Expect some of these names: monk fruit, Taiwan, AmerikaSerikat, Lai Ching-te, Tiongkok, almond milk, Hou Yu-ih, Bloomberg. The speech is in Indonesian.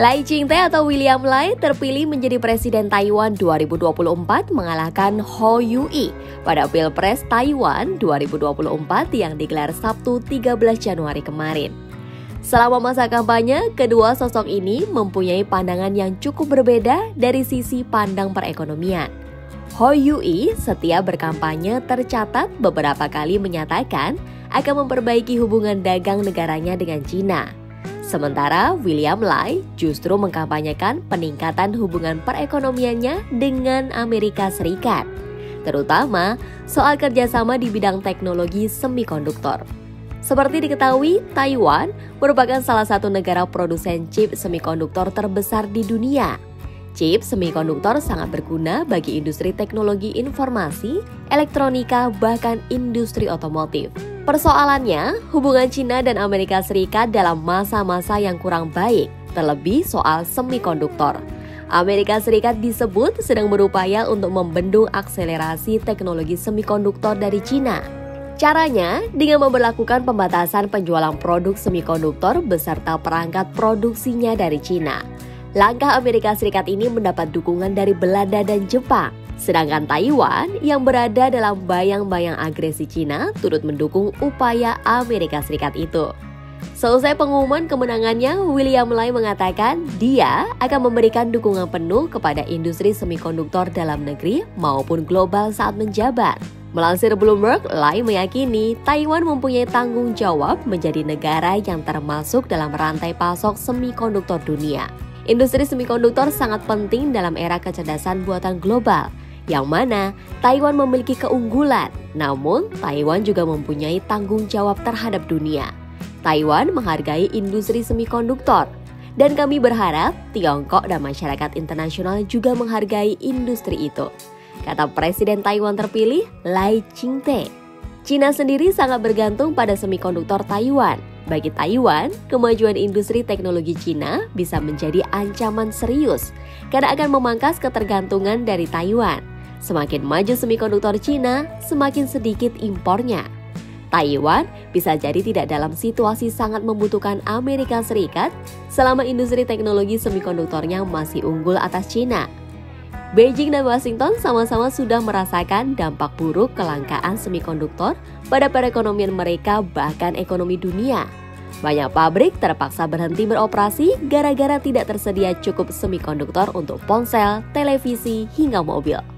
Lai Ching-te atau William Lai terpilih menjadi Presiden Taiwan 2024 mengalahkan Hou Yu-ih pada Pilpres Taiwan 2024 yang digelar Sabtu 13 Januari kemarin. Selama masa kampanye, kedua sosok ini mempunyai pandangan yang cukup berbeda dari sisi pandang perekonomian. Hou Yu-ih setiap berkampanye tercatat beberapa kali menyatakan akan memperbaiki hubungan dagang negaranya dengan China. Sementara William Lai justru mengkampanyekan peningkatan hubungan perekonomiannya dengan Amerika Serikat, terutama soal kerjasama di bidang teknologi semikonduktor. Seperti diketahui, Taiwan merupakan salah satu negara produsen chip semikonduktor terbesar di dunia. Chip semikonduktor sangat berguna bagi industri teknologi informasi, elektronika, bahkan industri otomotif. Persoalannya, hubungan China dan Amerika Serikat dalam masa-masa yang kurang baik, terlebih soal semikonduktor. Amerika Serikat disebut sedang berupaya untuk membendung akselerasi teknologi semikonduktor dari China. Caranya dengan memberlakukan pembatasan penjualan produk semikonduktor beserta perangkat produksinya dari China. Langkah Amerika Serikat ini mendapat dukungan dari Belanda dan Jepang. Sedangkan Taiwan yang berada dalam bayang-bayang agresi China turut mendukung upaya Amerika Serikat itu. Seusai pengumuman kemenangannya, William Lai mengatakan dia akan memberikan dukungan penuh kepada industri semikonduktor dalam negeri maupun global saat menjabat. Melansir Bloomberg, Lai meyakini Taiwan mempunyai tanggung jawab menjadi negara yang termasuk dalam rantai pasok semikonduktor dunia. Industri semikonduktor sangat penting dalam era kecerdasan buatan global, yang mana Taiwan memiliki keunggulan, namun Taiwan juga mempunyai tanggung jawab terhadap dunia. Taiwan menghargai industri semikonduktor, dan kami berharap Tiongkok dan masyarakat internasional juga menghargai industri itu, kata Presiden Taiwan terpilih Lai Ching-te. China sendiri sangat bergantung pada semikonduktor Taiwan. Bagi Taiwan, kemajuan industri teknologi China bisa menjadi ancaman serius karena akan memangkas ketergantungan dari Taiwan. Semakin maju semikonduktor China, semakin sedikit impornya. Taiwan bisa jadi tidak dalam situasi sangat membutuhkan Amerika Serikat selama industri teknologi semikonduktornya masih unggul atas China. Beijing dan Washington sama-sama sudah merasakan dampak buruk kelangkaan semikonduktor pada perekonomian mereka, bahkan ekonomi dunia. Banyak pabrik terpaksa berhenti beroperasi gara-gara tidak tersedia cukup semikonduktor untuk ponsel, televisi, hingga mobil.